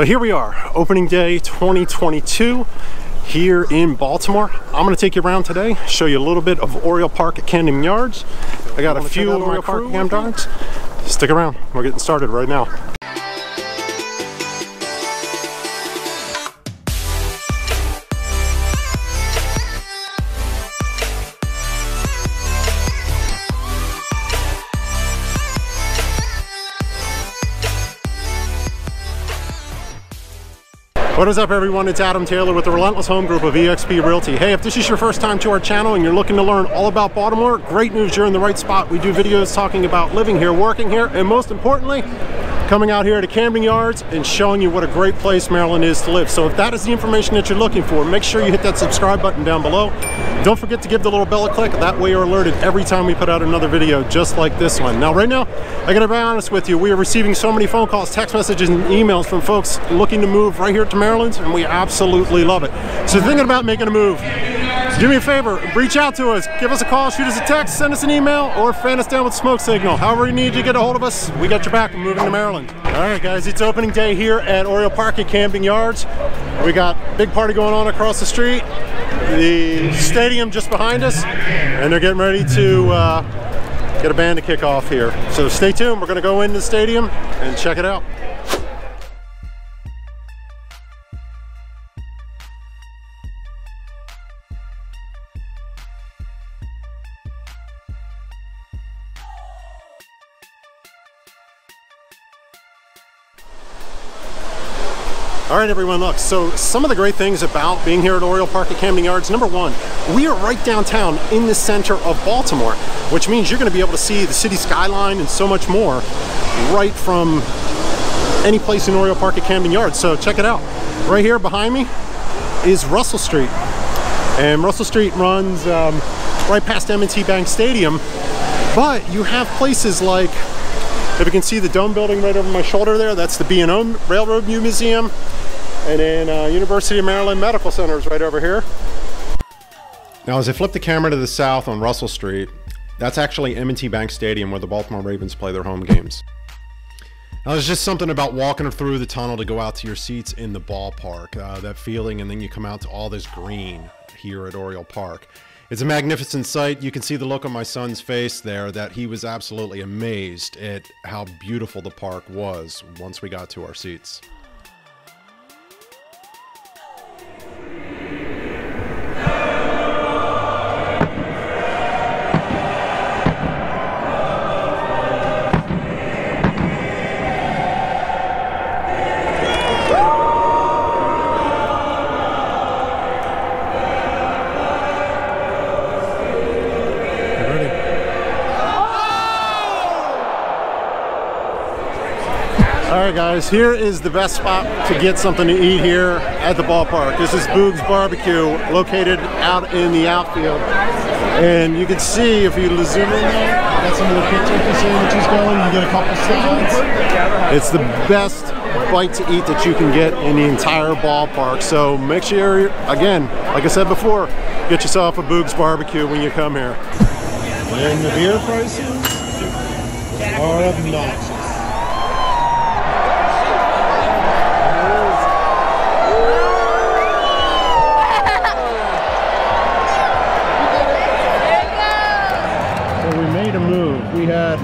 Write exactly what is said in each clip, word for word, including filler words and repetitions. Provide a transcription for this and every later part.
So here we are, opening day twenty twenty-two here in Baltimore. I'm going to take you around today, show you a little bit of Oriole Park at Camden Yards. I got a few of my crew. Stick around, we're getting started right now. What is up, everyone? It's Adam Taylor with the Relentless Home Group of E X P Realty. Hey, if this is your first time to our channel and you're looking to learn all about Baltimore, great news, you're in the right spot. We do videos talking about living here, working here, and most importantly, coming out here to Camden Yards and showing you what a great place Maryland is to live. So if that is the information that you're looking for, make sure you hit that subscribe button down below. Don't forget to give the little bell a click. That way you're alerted every time we put out another video just like this one. Now right now, I gotta be honest with you, we are receiving so many phone calls, text messages, and emails from folks looking to move right here to Maryland, and we absolutely love it. So if you're thinking about making a move, do me a favor, reach out to us, give us a call, shoot us a text, send us an email, or fan us down with smoke signal. However you need to get a hold of us, we got your back. We're moving to Maryland. All right, guys, it's opening day here at Oriole Park at Camden Yards. We got a big party going on across the street, the stadium just behind us, and they're getting ready to uh, get a band to kick off here. So stay tuned, we're gonna go into the stadium and check it out. All right, everyone, look, so some of the great things about being here at Oriole Park at Camden Yards, number one, we are right downtown in the center of Baltimore, which means you're gonna be able to see the city skyline and so much more right from any place in Oriole Park at Camden Yards. So check it out. Right here behind me is Russell Street. And Russell Street runs um, right past M and T Bank Stadium, but you have places like, if you can see the dome building right over my shoulder there, that's the B and O Railroad Museum. And then uh, University of Maryland Medical Center is right over here. Now, as I flip the camera to the south on Russell Street, that's actually M and T Bank Stadium where the Baltimore Ravens play their home games. Now, there's just something about walking through the tunnel to go out to your seats in the ballpark, uh, that feeling, and then you come out to all this green here at Oriole Park. It's a magnificent sight. You can see the look on my son's face there that he was absolutely amazed at how beautiful the park was once we got to our seats. Alright guys, here is the best spot to get something to eat here at the ballpark. This is Boog's Barbecue, located out in the outfield. And you can see, if you zoom in there, got some little quick turkey sandwiches going, you get a couple sides. It's the best bite to eat that you can get in the entire ballpark. So make sure, you're, again, like I said before, get yourself a Boog's Barbecue when you come here. And the beer prices are obnoxious. We had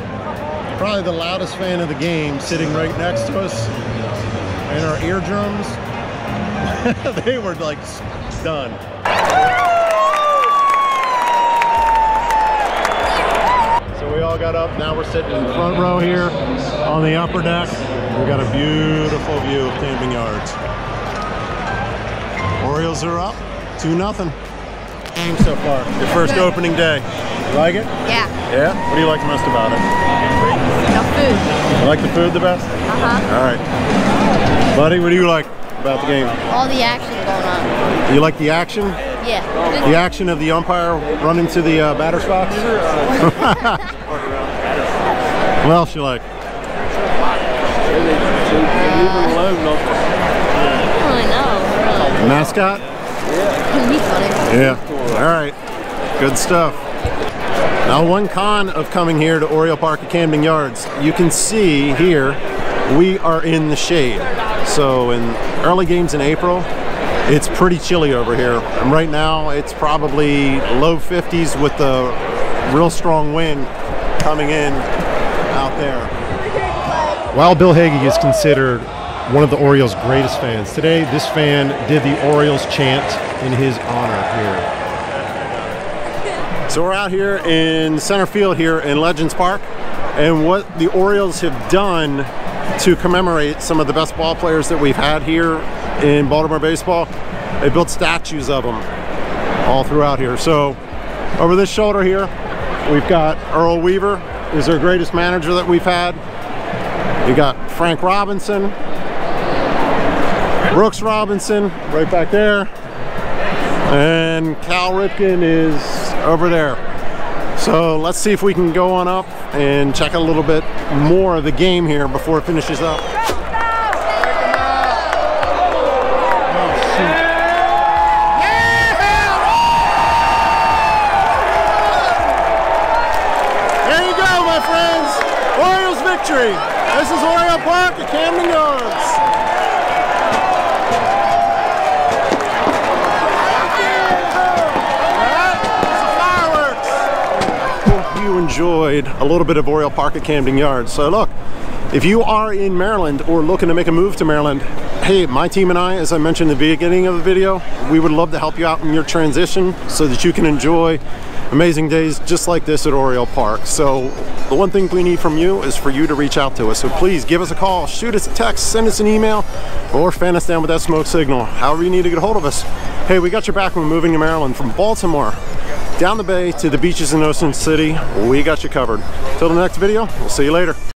probably the loudest fan of the game sitting right next to us, and our eardrums, they were like done. So we all got up, now we're sitting in the front row here on the upper deck. We got a beautiful view of Camden Yards. Orioles are up two nothing. Game so far, the first opening day. You like it? Yeah. Yeah? What do you like most about it? The food. You like the food the best? Uh-huh. All right. Buddy, what do you like about the game? All the action going on. You like the action? Yeah. The action of the umpire running to the uh, batter's box? What else you like? Uh, I know. Really. The mascot? Yeah. Yeah. All right. Good stuff. Now, one con of coming here to Oriole Park at Camden Yards, you can see here we are in the shade. So in early games in April, it's pretty chilly over here. And right now it's probably low fifties with the real strong wind coming in out there. While Bill Hagy is considered one of the Orioles' greatest fans, today this fan did the Orioles chant in his honor here. So we're out here in center field here in Legends Park, and what the Orioles have done to commemorate some of the best ball players that we've had here in Baltimore baseball, they built statues of them all throughout here. So over this shoulder here, we've got Earl Weaver, who's their greatest manager that we've had. You got Frank Robinson, Brooks Robinson right back there, and Cal Ripken is over there. So let's see if we can go on up and check a little bit more of the game here before it finishes up. This is Oriole Park at Camden Yards. I hope you enjoyed a little bit of Oriole Park at Camden Yards. So look, if you are in Maryland or looking to make a move to Maryland, hey, my team and I, as I mentioned at the beginning of the video, we would love to help you out in your transition so that you can enjoy amazing days just like this at Oriole Park. So the one thing we need from you is for you to reach out to us. So please give us a call, shoot us a text, send us an email, or fan us down with that smoke signal, however you need to get a hold of us. Hey, we got your back when we're moving to Maryland, from Baltimore down the bay to the beaches in Ocean City. We got you covered. Till the next video, we'll see you later.